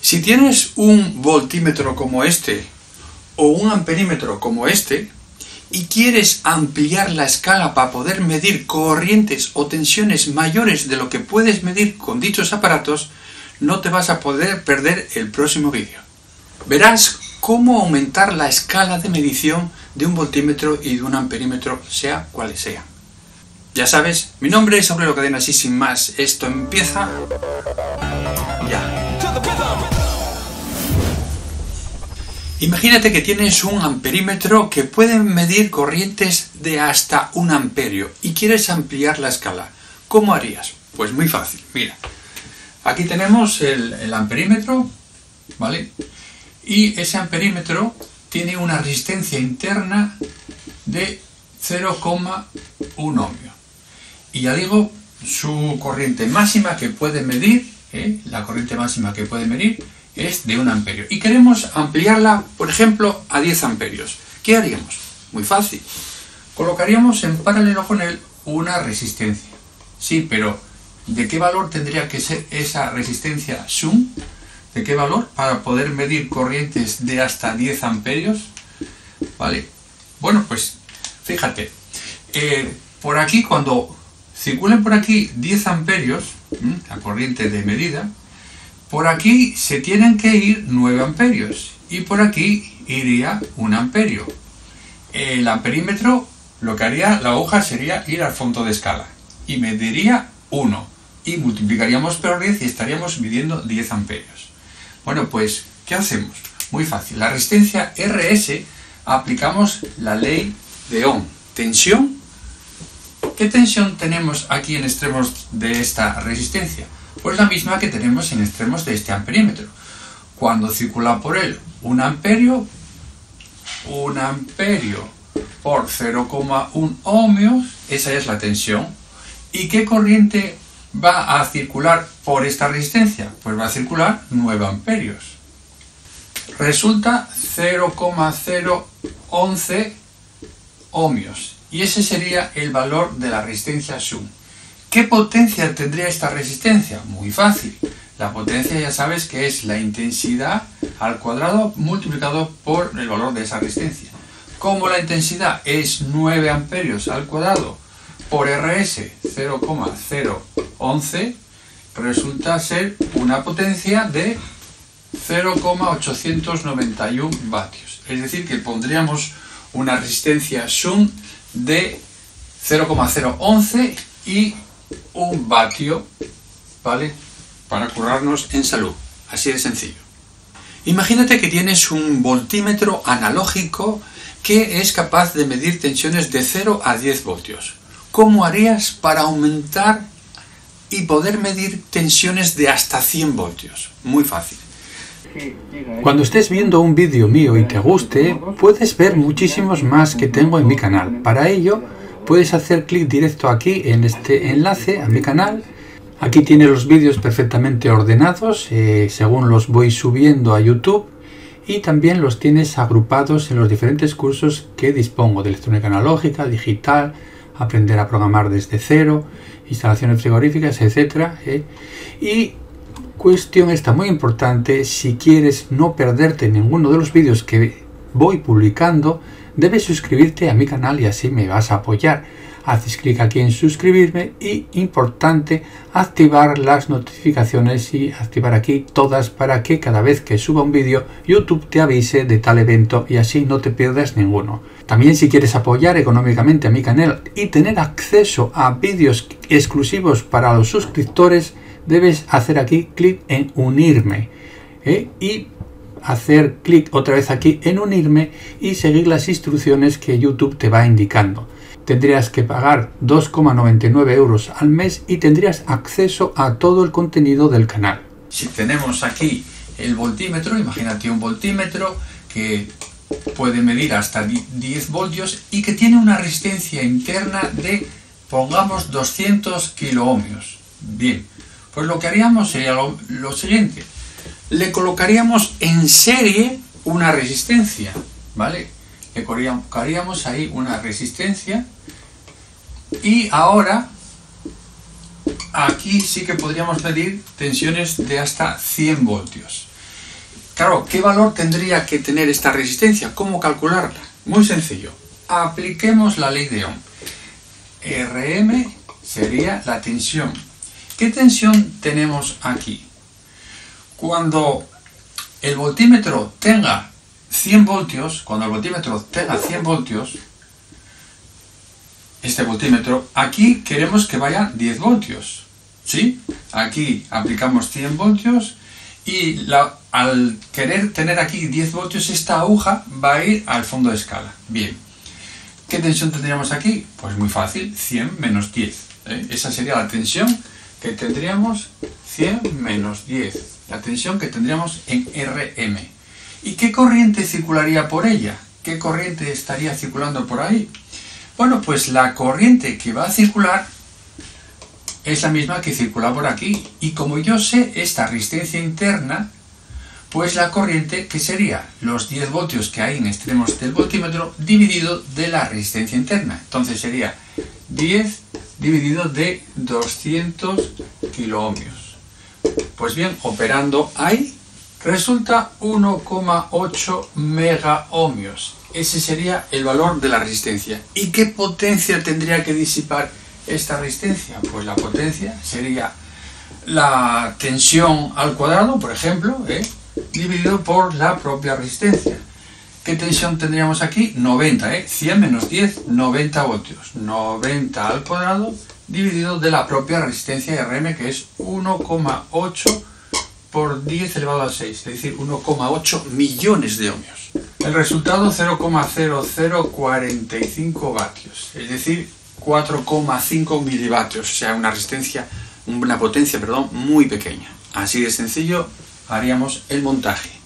Si tienes un voltímetro como este o un amperímetro como este y quieres ampliar la escala para poder medir corrientes o tensiones mayores de lo que puedes medir con dichos aparatos, no te vas a poder perder el próximo vídeo. Verás cómo aumentar la escala de medición de un voltímetro y de un amperímetro, sea cual sea. Ya sabes, mi nombre es Aurelio Cadenas y sin más, esto empieza ya. Imagínate que tienes un amperímetro que puede medir corrientes de hasta 1 amperio y quieres ampliar la escala. ¿Cómo harías? Pues muy fácil, mira. Aquí tenemos el amperímetro, ¿vale? Y ese amperímetro tiene una resistencia interna de 0,1 ohmio. Y ya digo, su corriente máxima que puede medir, la corriente máxima que puede medir es de 1 amperio y queremos ampliarla, por ejemplo, a 10 amperios. ¿Qué haríamos? Muy fácil. Colocaríamos en paralelo con él una resistencia. Sí, pero ¿de qué valor tendría que ser esa resistencia sum? ¿De qué valor? Para poder medir corrientes de hasta 10 amperios. Vale. Bueno, pues fíjate. Por aquí, cuando circulen por aquí 10 amperios, la corriente de medida, por aquí se tienen que ir 9 amperios y por aquí iría 1 amperio. El amperímetro, lo que haría la hoja sería ir al fondo de escala y mediría 1 y multiplicaríamos por 10 y estaríamos midiendo 10 amperios. Bueno, pues, ¿qué hacemos? Muy fácil. La resistencia RS aplicamos la ley de Ohm. Tensión. ¿Qué tensión tenemos aquí en extremos de esta resistencia? Pues la misma que tenemos en extremos de este amperímetro. Cuando circula por él 1 amperio por 0,1 ohmios, esa es la tensión. ¿Y qué corriente va a circular por esta resistencia? Pues va a circular 9 amperios. Resulta 0,011 ohmios. Y ese sería el valor de la resistencia sum. ¿Qué potencia tendría esta resistencia? Muy fácil. La potencia ya sabes que es la intensidad al cuadrado multiplicado por el valor de esa resistencia. Como la intensidad es 9 amperios al cuadrado por RS 0,011, resulta ser una potencia de 0,891 vatios. Es decir, que pondríamos una resistencia sum de 0,011 y 1 vatio, ¿vale? Para curarnos en salud, así de sencillo. Imagínate que tienes un voltímetro analógico que es capaz de medir tensiones de 0 a 10 voltios. ¿Cómo harías para aumentar y poder medir tensiones de hasta 100 voltios? Muy fácil. Cuando estés viendo un vídeo mío y te guste, puedes ver muchísimos más que tengo en mi canal. Para ello, puedes hacer clic directo aquí en este enlace a mi canal. Aquí tienes los vídeos perfectamente ordenados según los voy subiendo a YouTube, y también los tienes agrupados en los diferentes cursos que dispongo de electrónica analógica, digital, aprender a programar desde cero, instalaciones frigoríficas, etcétera. Y cuestión esta muy importante: si quieres no perderte ninguno de los vídeos que voy publicando, debes suscribirte a mi canal y así me vas a apoyar. Haces clic aquí en suscribirme y, importante, activar las notificaciones y activar aquí todas para que cada vez que suba un vídeo YouTube te avise de tal evento y así no te pierdas ninguno. También, si quieres apoyar económicamente a mi canal y tener acceso a vídeos exclusivos para los suscriptores, debes hacer aquí clic en unirme y hacer clic otra vez aquí en unirme y seguir las instrucciones que YouTube te va indicando. Tendrías que pagar 2,99 € al mes y tendrías acceso a todo el contenido del canal. Si tenemos aquí el voltímetro, imagínate un voltímetro que puede medir hasta 10 voltios y que tiene una resistencia interna de, pongamos, 200 kiloohmios. Bien, pues lo que haríamos sería lo siguiente. Le colocaríamos en serie una resistencia, ¿vale? Le colocaríamos ahí una resistencia y ahora aquí sí que podríamos medir tensiones de hasta 100 voltios. Claro, ¿qué valor tendría que tener esta resistencia? ¿Cómo calcularla? Muy sencillo. Apliquemos la ley de Ohm. Rm sería la tensión. ¿Qué tensión tenemos aquí? Cuando el voltímetro tenga 100 voltios, este voltímetro, aquí queremos que vaya 10 voltios, ¿sí? Aquí aplicamos 100 voltios y al querer tener aquí 10 voltios, esta aguja va a ir al fondo de escala. Bien, ¿qué tensión tendríamos aquí? Pues muy fácil, 100 menos 10. Esa sería la tensión que tendríamos, 100 menos 10. La tensión que tendríamos en Rm. ¿Y qué corriente circularía por ella? ¿Qué corriente estaría circulando por ahí? Bueno, pues la corriente que va a circular es la misma que circula por aquí. Y como yo sé esta resistencia interna, pues la corriente que sería los 10 voltios que hay en extremos del voltímetro dividido de la resistencia interna. Entonces sería 10 dividido de 200 kiloohmios. Pues bien, operando ahí resulta 1,8 megaohmios. Ese sería el valor de la resistencia. ¿Y qué potencia tendría que disipar esta resistencia? Pues la potencia sería la tensión al cuadrado, por ejemplo, dividido por la propia resistencia. ¿Qué tensión tendríamos aquí? 90, 100 menos 10, 90 voltios. 90 al cuadrado dividido de la propia resistencia Rm, que es 1,8 por 10 elevado a 6, es decir, 1,8 millones de ohmios. El resultado 0,0045 vatios, es decir, 4,5 milivatios, o sea, una potencia muy pequeña. Así de sencillo haríamos el montaje.